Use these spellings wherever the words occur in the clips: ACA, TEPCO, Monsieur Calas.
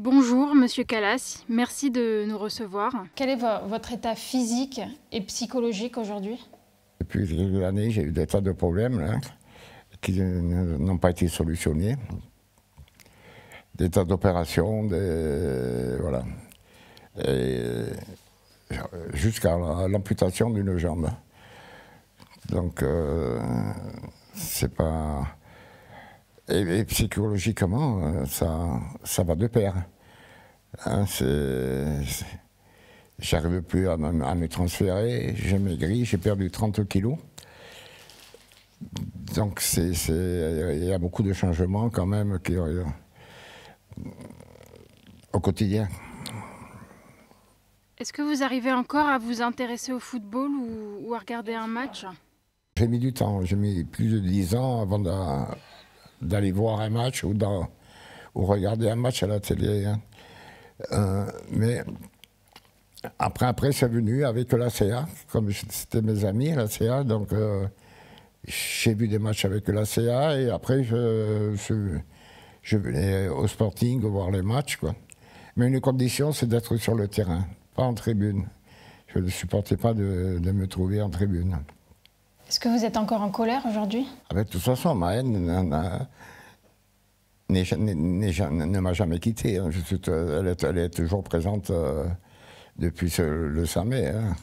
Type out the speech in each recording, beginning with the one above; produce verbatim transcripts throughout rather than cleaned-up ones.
Bonjour, Monsieur Calas. Merci de nous recevoir. Quel est votre état physique et psychologique aujourd'hui? Depuis le début de l'année, j'ai eu des tas de problèmes là, qui n'ont pas été solutionnés. Des tas d'opérations, des... voilà. Jusqu'à l'amputation d'une jambe. Donc, euh, c'est pas... Et, et psychologiquement, ça, ça va de pair. Hein, j'arrive plus à, à me transférer, j'ai maigri, j'ai perdu trente kilos. Donc, c'est, c'est, il y a beaucoup de changements quand même qui, euh, au quotidien. Est-ce que vous arrivez encore à vous intéresser au football ou, ou à regarder un match? J'ai mis du temps, j'ai mis plus de dix ans avant d'aller voir un match ou, ou regarder un match à la télé. Hein. Euh, mais après, après c'est venu avec l'A C A, comme c'était mes amis, l'A C A, donc euh, j'ai vu des matchs avec l'A C A et après je, je, je venais au Sporting voir les matchs, quoi. Mais une condition, c'est d'être sur le terrain. Pas en tribune. Je ne supportais pas de, de me trouver en tribune. Est-ce que vous êtes encore en colère aujourd'hui? Ah ben, de toute façon, ma haine ne m'a jamais quitté. Hein. Je suis, elle, est, elle est toujours présente euh, depuis ce, le samedi. Hein.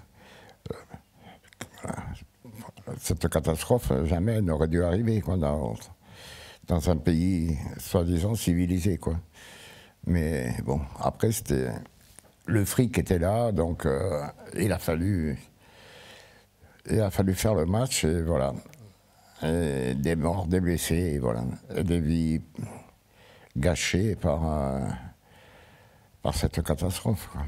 Cette catastrophe, jamais elle n'aurait dû arriver quoi, dans, dans un pays soi-disant civilisé. Quoi. Mais bon, après, c'était... Le fric était là, donc euh, il a fallu, il a fallu faire le match, et voilà. Et des morts, des blessés, et voilà. Et des vies gâchées par, euh, par cette catastrophe, quoi.